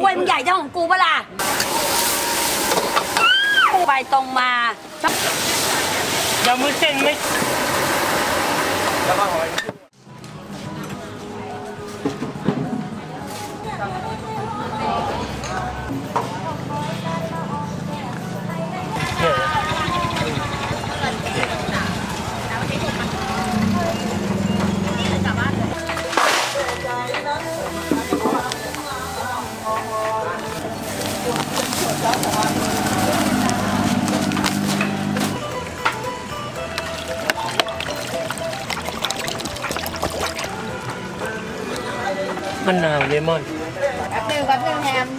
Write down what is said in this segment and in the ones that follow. ถ้วยมันใหญ่เท่าของกูเปล่าไปตรงมาเดี๋ยวมือเส้นไม่แล้วก็หอยมะนาวเลมอนแป๊บนึงแฮมไ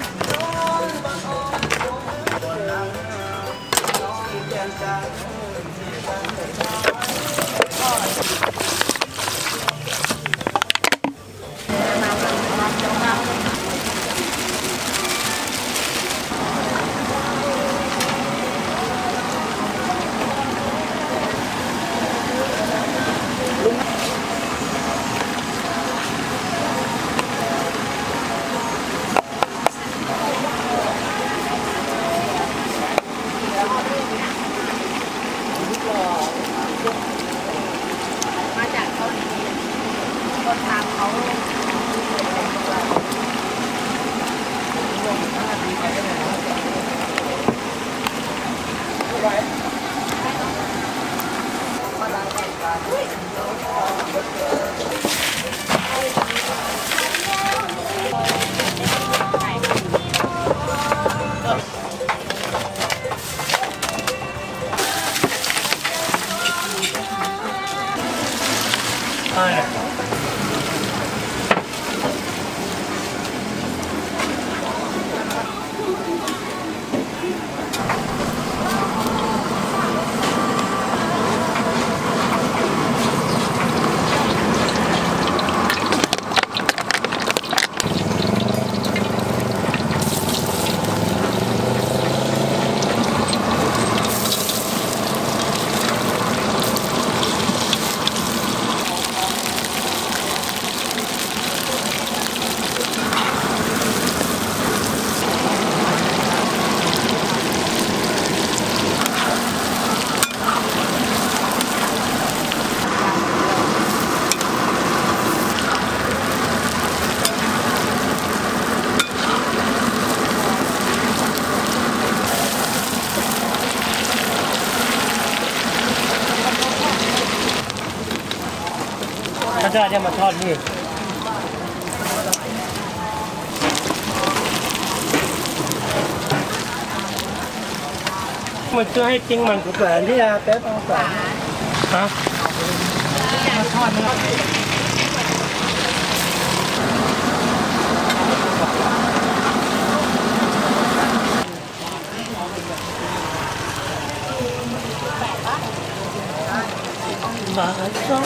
ด้จะมาทอดนี่มันจะให้จริงมันก็แปลนที่อาเป๊ะต้องสารฮะมาทอดนะครับมาสอง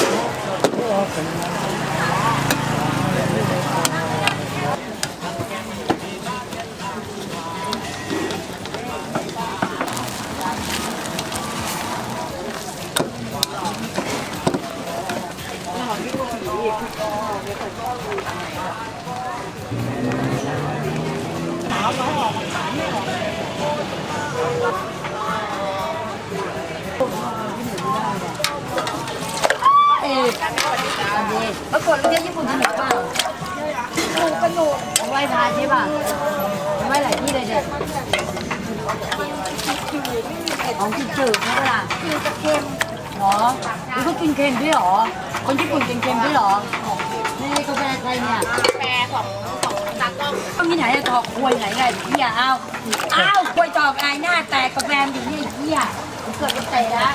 ปรากฏเรื่องญี่ปุ่นที่ไหนบ้างหนูไหว้พระใช่ป่ะไหว้หลายที่เลยเด็กของกินจืดใช่ป่ะล่ะกินเค็มหรอแล้วก็กินเค็มด้วยหรอคนญี่ปุ่นกินเค็มด้วยหรอนี่กาแฟไทยเนี่ยกาแฟของตากล้องต้องมีไหนอะตอกควยไหนไงเฮียอ้าวควยตอกลายหน้าแตกกาแฟดิเนี่ยเฮียผมเกิดเป็นเตะแล้ว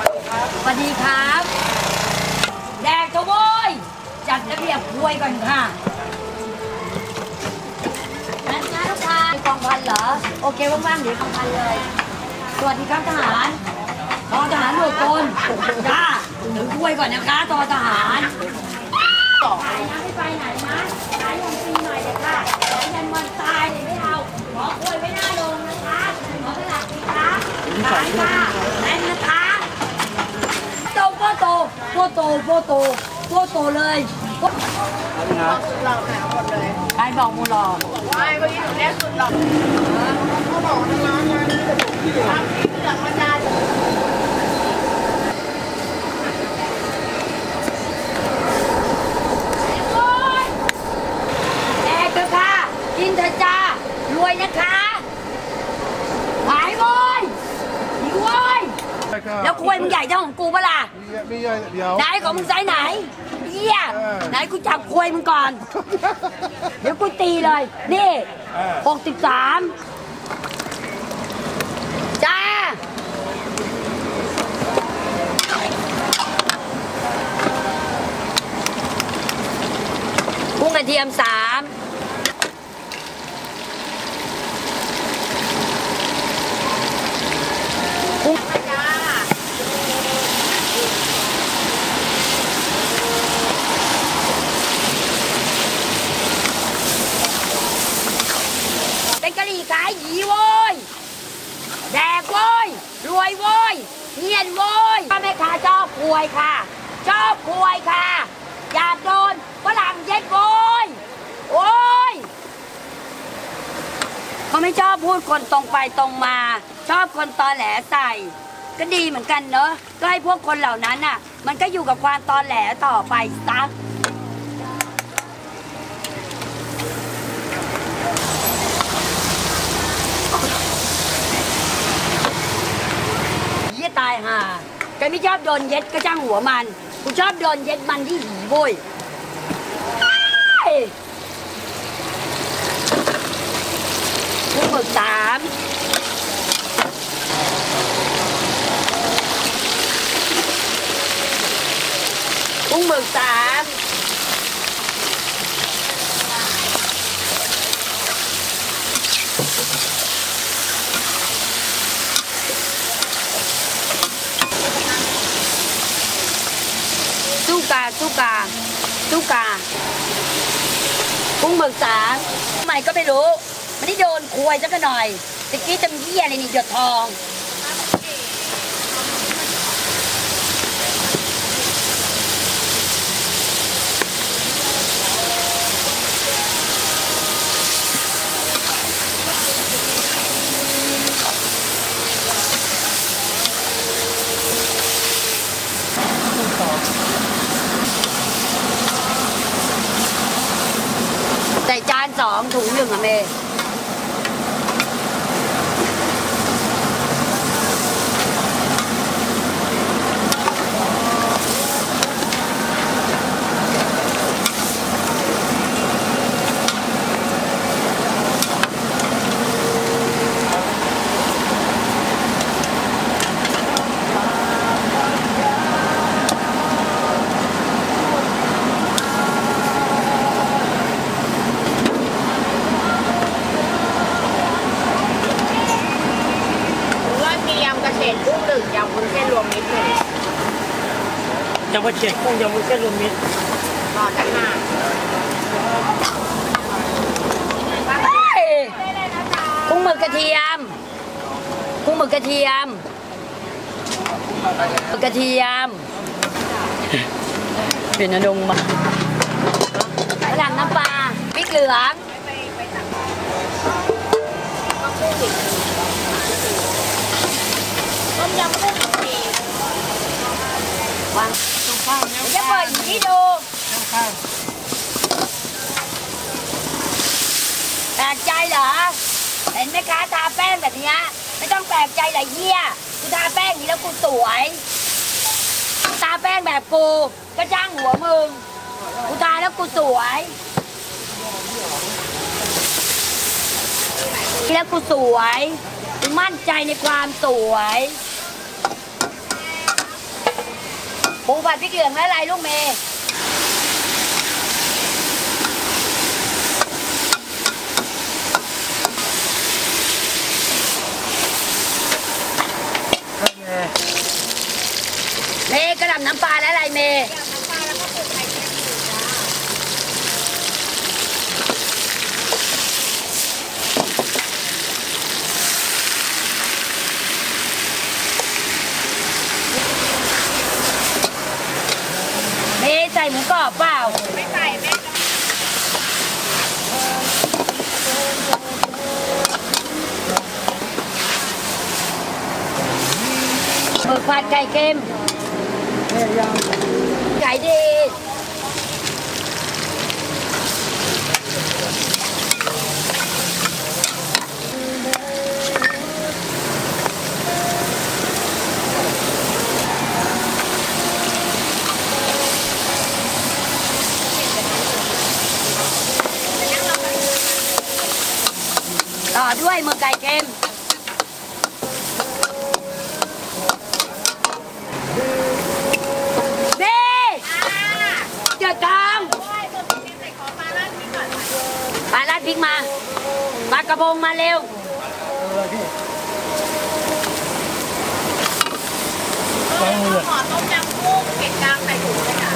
สวัสดีครับแดกเถอะโว้ยจัดระเบียบด้วยก่อนค่ะงั้นนะลูกค้ากองพันเหรอโอเคว่างๆเดี๋ยวกองพันเลยสวัสดีครับทหารตอทหารหน่วยกลค่ะถือด้วยก่อนนะคะตอทหารต่อไปนะไม่ไปไหนนะขายของฟรีหน่อยเด็กค่ะยันวันตายเลยไม่เอาขอควยไม่น่าลงนะคะขอตลาดดีค่ะขายค่ะแน่นนะคะโตโตโตโตโตโตเลย หล่อหาหมดเลยไอ้บอกมูหล่อไอ้เมื่อกี้หนูเรียกสุดหล่อเขาบอกว่าร้านนี้จะถูกที่อยู่ที่หลังมาได้แดกเถอะค่ะกินเถอะจ้ารวยนะคะหายหมดอีกเว้ยแล้วกล้วยมึงใหญ่เท่าของกูเปล่าไม่ใหญ่เดี๋ยวไหนของมึงไซส์ไหนเยี่ยไหนกูจับควยมึงก่อนเดี๋ยวกูตีเลยนี่63จ้ากุ้งกระเทียม3ค่ะชอบควยค่ะอยากโดนฝรั่งเย็ดโวยโอ้ยเขาไม่ชอบพูดคนตรงไปตรงมาชอบคนตอแหลใส่ก็ดีเหมือนกันเนอะก็ให้พวกคนเหล่านั้นน่ะมันก็อยู่กับความตอแหลต่อไปซักเยี่ยตายห่าแกไม่ชอบโดนเย็ดก็จ้างหัวมันกูชอบโดนเย็ดมันที่หีโว้ยกุ้งหมึก3กุ้งหมึก3ตู้กากุ้งเบิกสาทำไมก็ไม่รู้มันได้โดนควยสักหน่อยตะกี้จำเยี่ยอะไรนี่หยดทองถุง1อะเมย์เจ็ดกุ้งยำวุ้นเส้นรวมมิตรต่อจากหน้ากุ้งหมึกกระเทียมกุ้งหมึกกระเทียมกระเทียมเป็นนงมาฝรั่งน้ำปลาพริกเหลืองต้มยำกุ้งวางจะเปิดอย่างนี้ดูแปลกใจเหรอเห็นไหมคะทาแป้งแบบนี้ไม่ต้องแปลกใจหรอกเหี้ยกูทาแป้งอย่างนี้แล้วกูสวยทาแป้งแบบกูก็จ้างหัวมึงกูทาแล้วกูสวยแล้วกูสวยกูมั่นใจในความสวยปูผัดพริกเหลืองและอะไรลูกเมย์เมย์กระดับน้ำปลาและอะไรเมย์ใส่หมูกรอบเปล่าไม่ใส่แม่ กผัดไก่เค็มไก่ดีต่อด้วยมือไก่เค็มมาปลากระพงมาเร็วขอต้มยำกุ้งเก็ดกลางใส่ถุงเลยค่ะ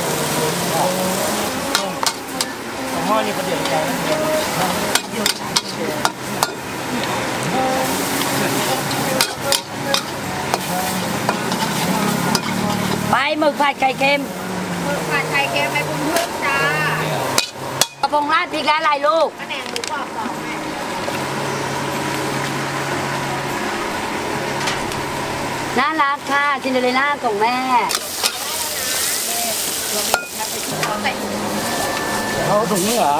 หม้อนี่ประเดี๋ยวใจไปหมึกผัดไข่เค็มหมึกผัดไข่เค็มไปคุณเพื่อนจ้ากระพงราดพริกและลายลูกน่ารักค่ะซินเดอเรลล่าของแม่เอาถุงนี้เหรอ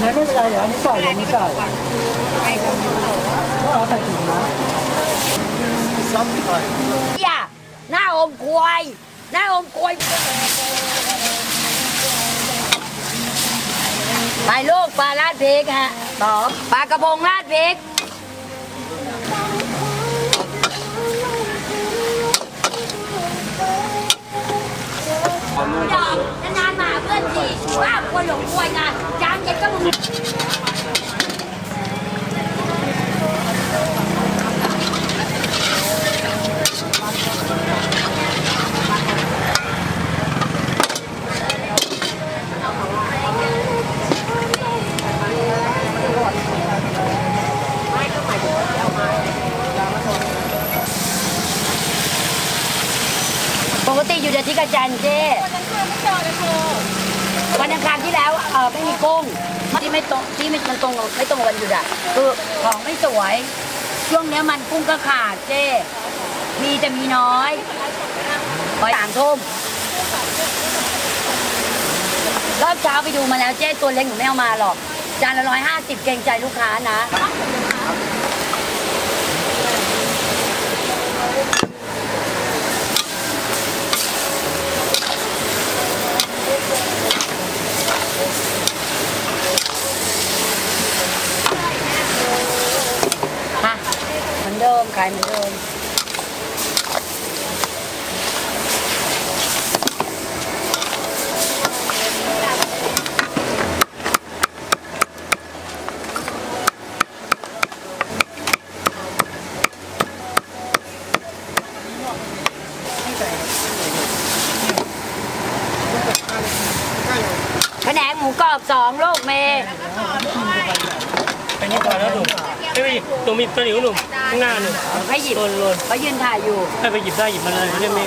ไม่เป็นไรเดี๋ยวอันนี้ใส่อันนี้ใส่ก็เอาใส่ถุงนะซับไปอย่าหน้าอมกล้วยหน้าอมกล้วยไปลูกปลาราดพริกฮะต่อปลากระพงราดพริกดอกนานๆมาเพื่อนดีว่าควรหลงควายงานจางเย็นก็มึงปกติอยู่เดือนที่กระจันเจ้วันอังคารที่แล้วไม่มีกุ้งที่ไม่ตรงที่มันตรงไม่ตรงวันหยุดอ่ะคือของไม่สวยช่วงนี้มันกุ้งก็ขาดเจ้มีแต่มีน้อย3 ทุ่มรอบเช้าไปดูมาแล้วเจ้ตัวเล็กหนูไม่เอามาหรอกจานละ150เกรงใจลูกค้านะเดิมขายเหมือนเดิมแผนกหมูกรอบ2ลูกเมย์เป็นยังไงแล้วหนุ่มไม่ไปหยิบตัวมีตัวหนิวหนุ่มข้างหน้าหนึ่งให้หยิบโลนเขายืนถ่ายอยู่ให้ไปหยิบได้หยิบมาเลยไม่ได้ไม่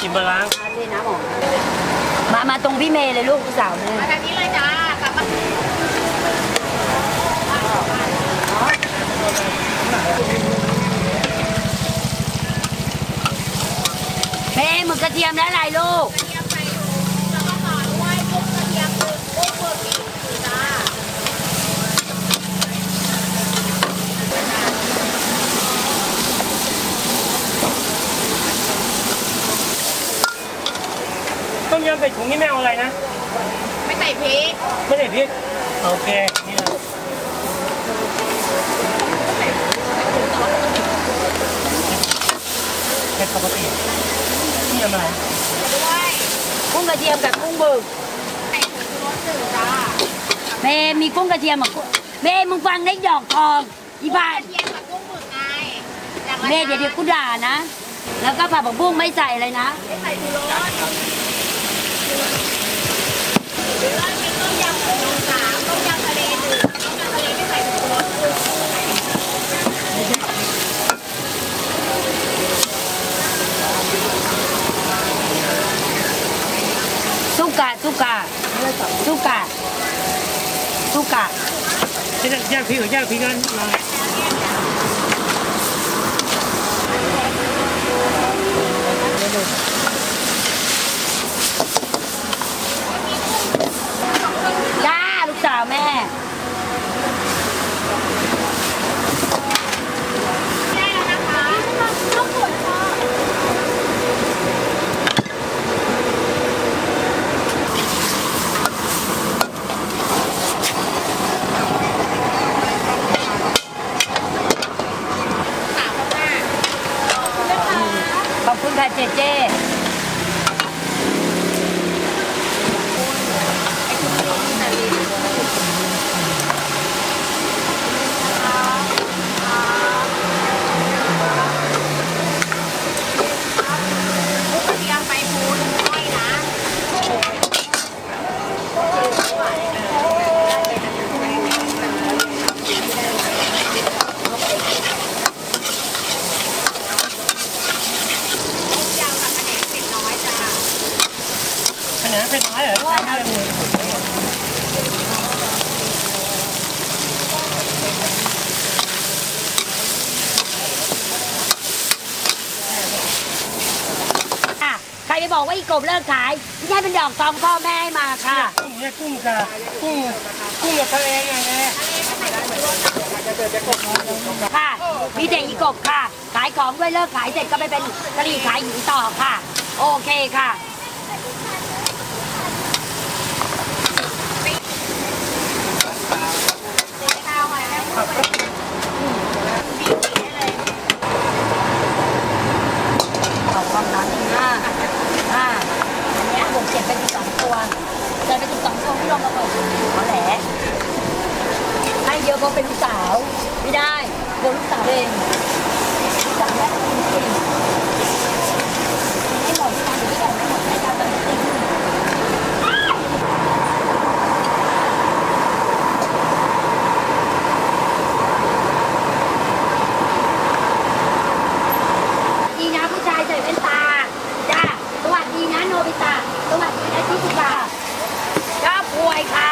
หยิบมาล้างมาตรงพี่เมย์เลยลูกสาวเลยมาแบบนี้เลยจ้ากลับมาเมย์หมึกกระเทียมและอะไรลูกต้มยำใส่ถุงนี่ไม่เอาอะไรนะไม่ใส่พริกไม่ใส่พริกโอเคนี่นะแค่ปกตินี่อะไรด้วยกุ้งกระเทียมกับกุ้งบึกใส่ถุงรสสื่อจ้าเมย์มีกุ้งกระเทียมกับเมย์มึงฟังได้ดอกทองอีบ้านกระเทียมกับกุ้งบึกไงเมย์เดี๋ยวกูด่านะแล้วก็ผักบุ้งไม่ใส่เลยนะไม่ใส่ชูรสต้มยำกุ้งต้มยำทะเลหนึ่งต้มยำทะเลไม่ใส่กุ้งสุกะจะย่างพริกหรือย่างพริกกัน ขอบคุณค่ะเจเจใครไปบอกว่าอีกบเลิกขายไม่ใช่เป็นดอกตองพ่อแม่ให้มาค่ะกุ้งเนี่ยกุ้งกะกุ้งกับทะเลอย่างเงี้ยค่ะมีแต่อีกบค่ะขายของด้วยเลิกขายเสร็จก็ไปเป็นกะหรี่ขายหญิงต่อค่ะโอเคค่ะเป็นลูกสาวไม่ได้โดนลูกสาวเองลูกสาวแม่จริงๆให้หมดที่ทำอยู่ที่กันไม่หมดให้การเป็นจริงดีนะผู้ชายใส่แว่นตาจ้าสวัสดีนะโนบิตะสวัสดีนะชิซุกะจ้าป่วยค่ะ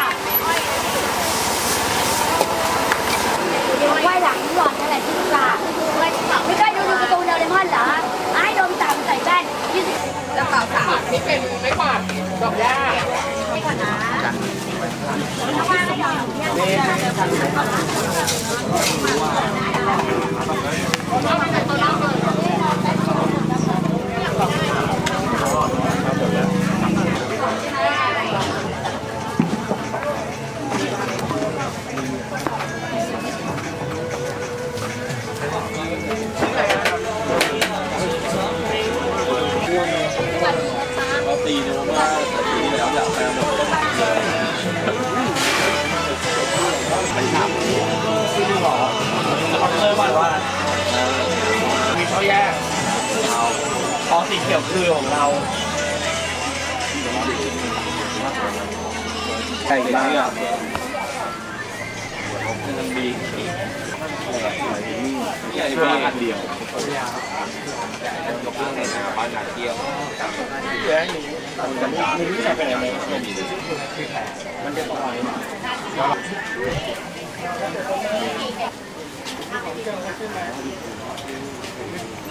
ว่ายหลังหลอดอะไรที่ตาไม่ก็ดูประตูเดลเดมอนเหรอไอ้โดมตามใส่แป้นกระเป๋าสามนี่เป็นไม่ปลอดดอกยาไม่ก่อนนะระวังไม่ดอกสีเขียวคือของเราใช่ไหมครับดีอย่างนี้อันเดียวกับในบ้านหนักเดียวแต่ไม่รู้จะเป็นยังไงมันจะต่อย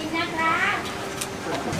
มีนักรัก